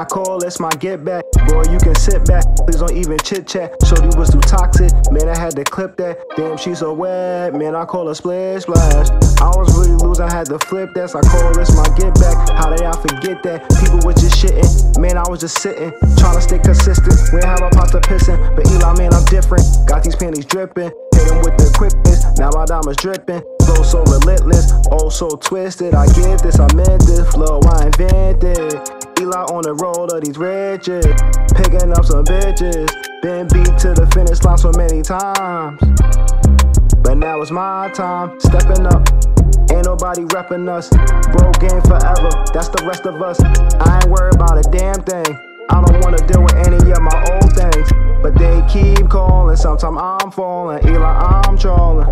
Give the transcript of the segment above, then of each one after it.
I call, that's my get back. Boy, you can sit back, please don't even chit chat. Shorty was too toxic, man, I had to clip that. Damn, she so wet, man, I call her splish splash. I was really losing, I had to flip that. So I call, that's my get back. How did I forget that? People was just shitting, man, I was just sitting, trying to stay consistent. When have I popped a pissin'? But Eli, man, I'm different. Got these panties dripping, hit them with the quickness. Now my diamonds dripping, flow so relentless, oh so twisted. I get this, I meant this flow, I invented. Eli on the road of these riches, picking up some bitches. Been beat to the finish line so many times, but now it's my time. Stepping up, ain't nobody repping us. Bro game forever, that's the rest of us. I ain't worried about a damn thing. I don't wanna deal with any of my old things, but they keep calling. Sometimes I'm falling, Eli, I'm trolling.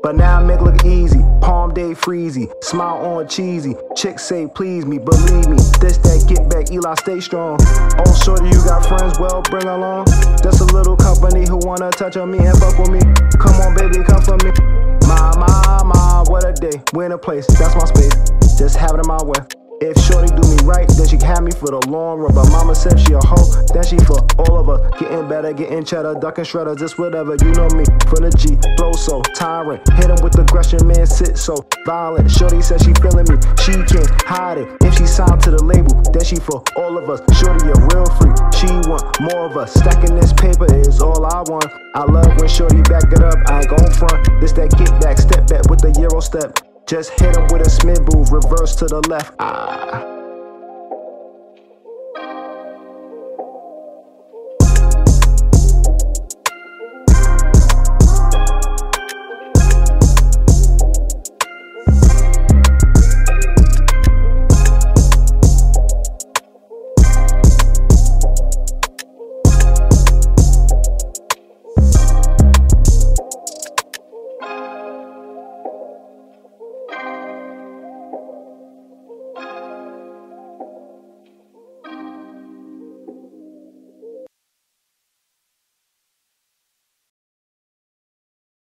But now I make it look easy. Palm day freezy, smile on cheesy. Chicks say please me, believe me. This that get back, Eli, stay strong. Oh shorty, you got friends, well bring along. Just a little company who wanna touch on me and fuck with me. Come on baby, come for me. My, what a day. We in a place, that's my space. Just have it in my way. If shorty do me right, then she had me for the long run. But mama said she a hoe, then she for all of us. Getting better, getting cheddar, ducking shredder, just whatever. You know me, from the G, flow so tyrant. Hit him with aggression, man, sit so violent. Shorty said she feeling me, she can't hide it. If she signed to the label, then she for all of us. Shorty a real freak, she want more of us. Stacking this paper is all I want. I love when shorty back it up, I ain't gon' front. This that get back, step back with the Euro step. Just hit him with a smid move, reverse to the left.